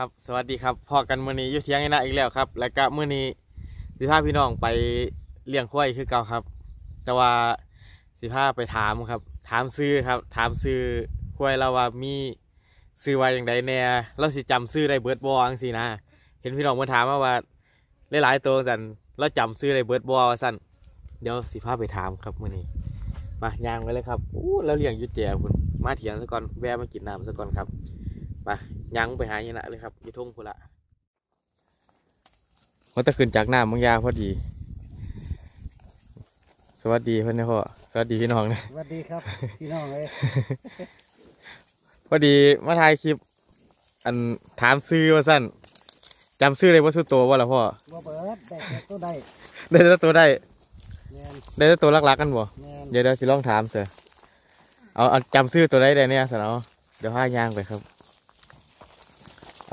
ครับสวัสดีครับพอกันมื้อนี้อยู่เถียงไอ้นาอีกแล้วครับและก็มื้อนี้สิพาพี่น้องไปเลี้ยงควายคือเก่าครับแต่ว่าสิพาไปถามครับถามซื้อครับถามซื้อควายเราว่ามีซื้อว่าอย่างไรแน่เราสิจำซื้อได้เบิดบอจังสินะเห็นพี่น้องมาถามว่าหลายๆตัวสั่นเราจำซื้อได้เบิดบอสั่นเดี๋ยวสิพาไปถามครับมื้อนี้มายางไปเลยครับอู้แล้วเลี้ยงยุติแจ๋คุณมาเถียงซะก่อนแวะมากินน้ำซะก่อนครับมายางไปหาอย่างนั้นเลยครับอยู่ทุ่งพุละมันตะขึ้นจากน้ำมังยาพอดีสวัสดีเพื่อนนะพ่อสวัสดีพี่น้องนะสวัสดีครับพี่น้องเลยพอดีมาถ่ายคลิปอันถามซื้อว่าสั้นจำซื้อเลยว่าสุดตัวว่าล่ะพ่อว่าเบิร์ดได้ตัวได้ได้ตัวได้ได้ตัวรักๆกันบ่เดี๋ยวสิลองถามเสร็จเอาจำซื้อตัวได้เลยเนี่ยสนอเดี๋ยวห้ายางไปครับอ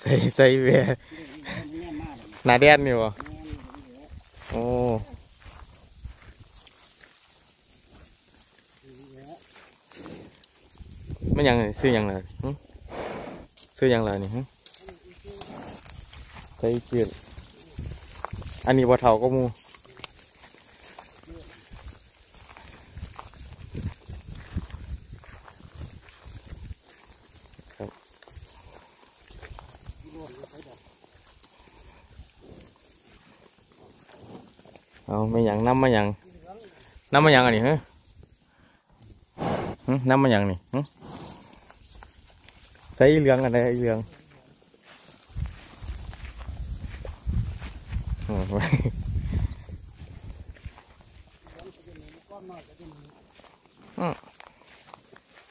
ใส่เวหน้าแดนนี่บ่โอ้ไม่ยังซื้อยังเลยซื้อยังเลยนี่ใส่เกลืออันนี้บ่เท่าก็มูเอาไม่ยังน้ำไม่ยังน้ำไม่ยังอันนี้ฮะน้ำไม่ยังนี่ใส่เหลืองอะไรเหลือง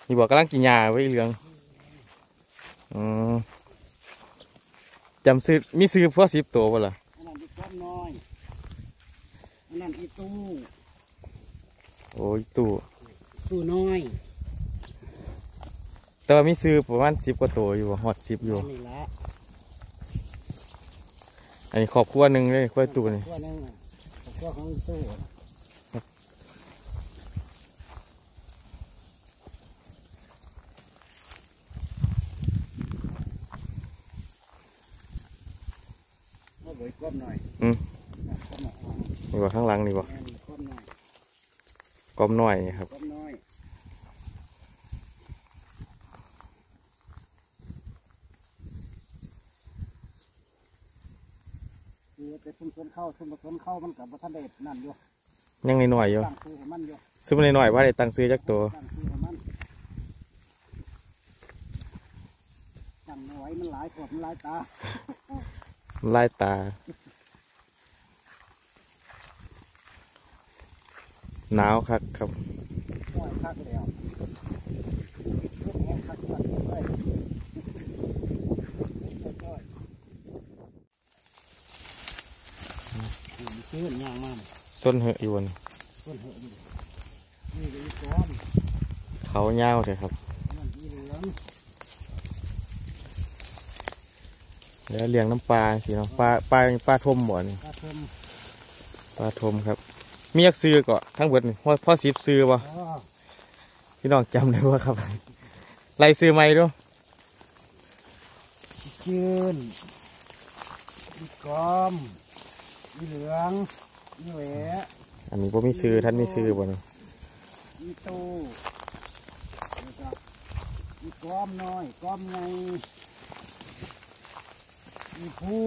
นี่บอกกำลังกินยาไว้เหลืองจำซื้อมีซื้อพวกสิบตัวป่ะล่ะนั่นอีตู้โอ้ยตู้น้อยแต่ว่ามีซื้อประมาณ10กว่าตัวอยู่หอด10อยู่อันนี้ขอบขั้วหนึ่งเลยขั้วตู้นี่ขั้วของตู้ก็เบิดก้มหน่อยนี่บ่ข้างหลังนี่บ่ก้มหน่อยครับไปซุ่มสวนเข้าซุ่มสวนเข้ามันกับว่าท่านเด็ดนั่นอยู่ยังหน่อยอยู่ซุ่มหน่อยว่าได้ตังซื้อจักตัวตังหน่อยมันหลายขวบมันหลายตาหนาวคักครับส้นเหอะอยู่บนเขาเงาเลยครับแล้วเลี้ยงน้ำปลาสิเนาะปลาทมบ่อนปลาทมครับมียักษ์ซื้อก็ทั้งหมดนี่พ่อสิบซื้อบ่พี่น้องจำได้ว่าครับไรซื้อไหมด้วยจืนกอมเหลืองเหวอันนี้พ่อมีซื้อท่านมีซื้อบ่เนี่ยมีตู้มีกอมน้อยกอมใหญ่มีผู้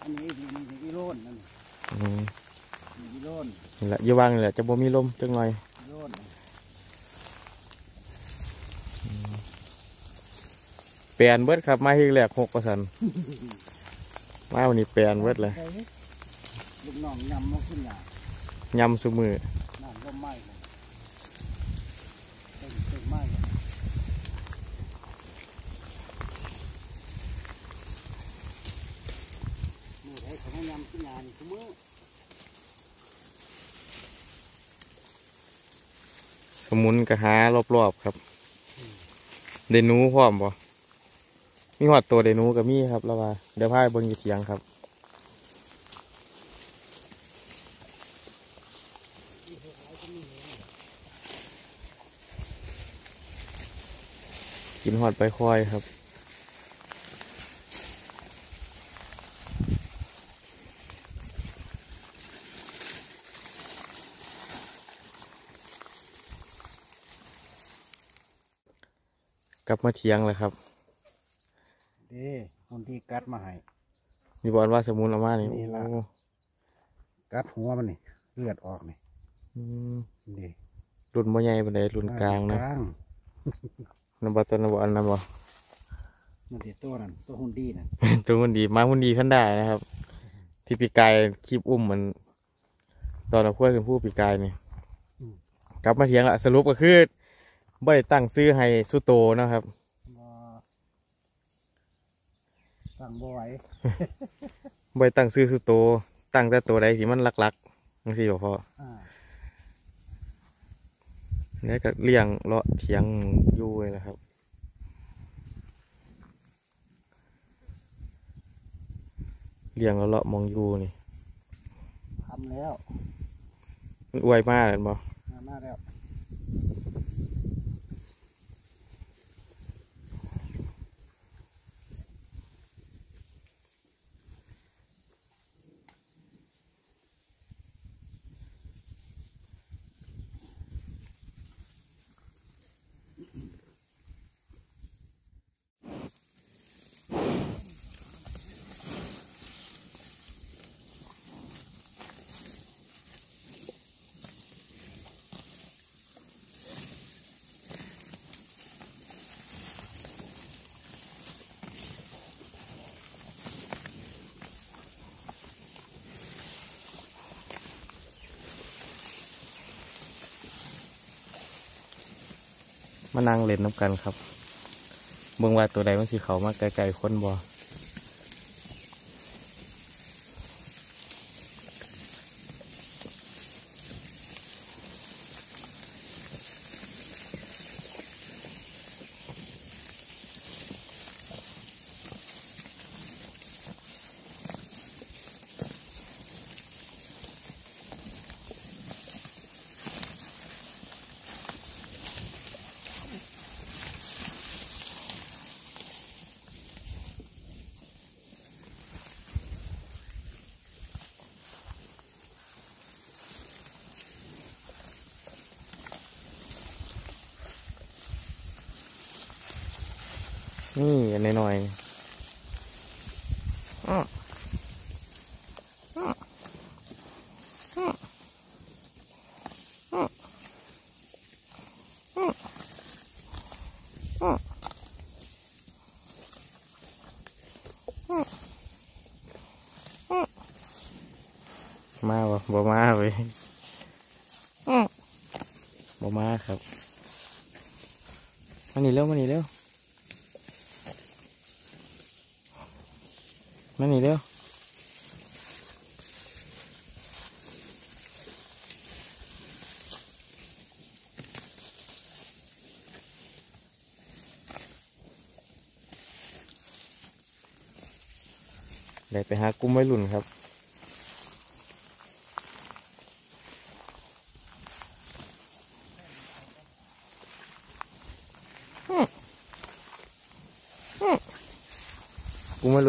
อันนี้มีร่นนั่นมีร่นนี่แหละยี่ว่างนี่แหละจะบ่มีลมจังหน่อยแปลนเบิดครับมาที่แหลก6%มาวันนี้แปลนเบิดเลยลูกน้องยำมาขึ้นหนา ยำซุมือสมุนกระหารอบๆครับเดนูพร้อมบ่มีหอดตัวเดนูกับมี่ครับแล้วว่าเดี๋ยวพายเบิ้งอยู่เถียงครับกินหอดไปค่อยครับกลับมาเถียงเลยครับเด้คนที่กัดมาให้มีบอลว่าสมุนละมานี่กัดหัวมันนี่เลือดออกนี่นี่รุ่นมวยใหญ่เป็นไงรุ่นกลางนะน้ำบอลตัวน้ำบอลน้ำบอลมันติดตัวนั่นตัวหุ่นดีนะตัวหุ่นดีมาหุ่นดีขั้นได้นะครับที่ปีกายคลิปอุ้มมันตอนเราคุยกันผู้ปีกายนี่กลับมาเถียงละสรุปก็คือบ่ได้ตั้งซื้อให้สุโตนะครับตั้งบ่อยบ่ได้ตั้งซื้อสุโตตั้งแต่ตัวใดที่มันหลักๆทั้งสี่บ่พอแล้วก็เลี้ยงเลาะเถียงอยู่เลยนะครับเลี้ยงเลาะมองอยู่นี่ทำแล้วมันอวยมากเลยบ่มากแล้วมานั่งเล่นน้ำกันครับเบื้องว่าตัวใดมันสีเขามาไกลๆค้นบ่นี่อันน้อยมาบ่มาเว้ยบ่มาครับมาหนีเร็วมาหนีเร็วมาหนีเร็วได้ไปหากุ้งไว้หลุ่นครับกุ้งไว้หล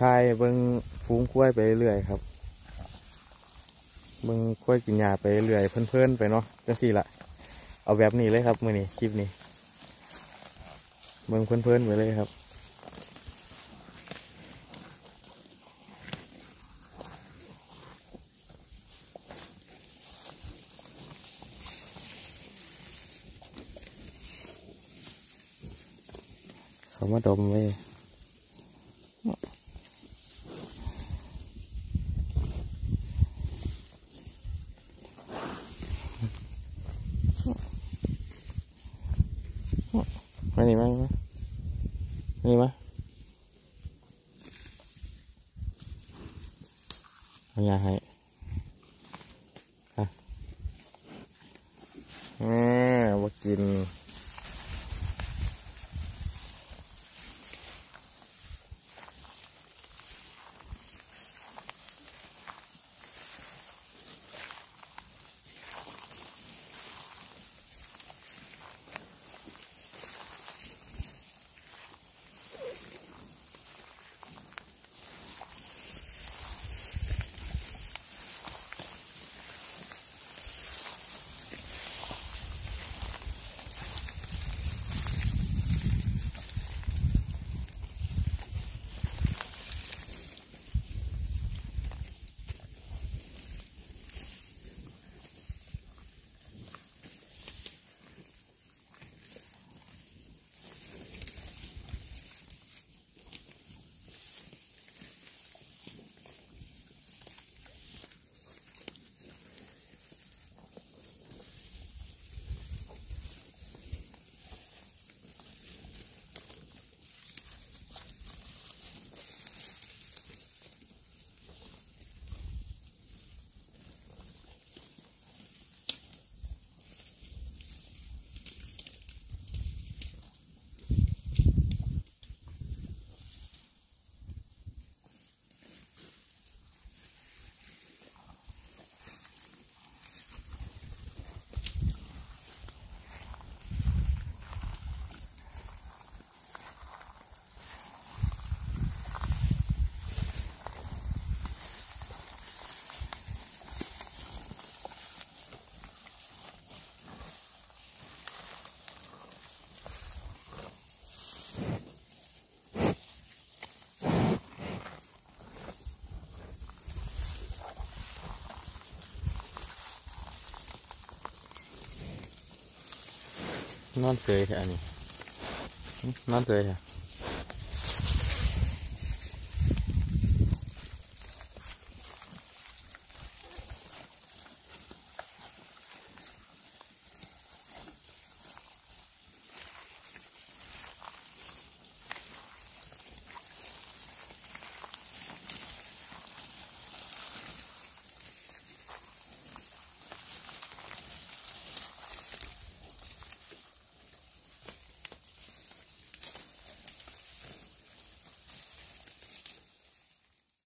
ทายเบิ้งฟูงกล้วยไปเรื่อยครับเบิ้งกล้วยกินหญ้าไปเรื่อยเพื่อนๆไปเนาะจังสี่ละเอาแบบนี้เลยครับมื้อนี้คลิปนี้เบิ้งเพื่อนๆไปเลยครับเขามาดมไว้มาหนีมาหนีมาเอายาให้ค่ะว่ากินนอนเฉยแค่นี้นอนเฉยแค่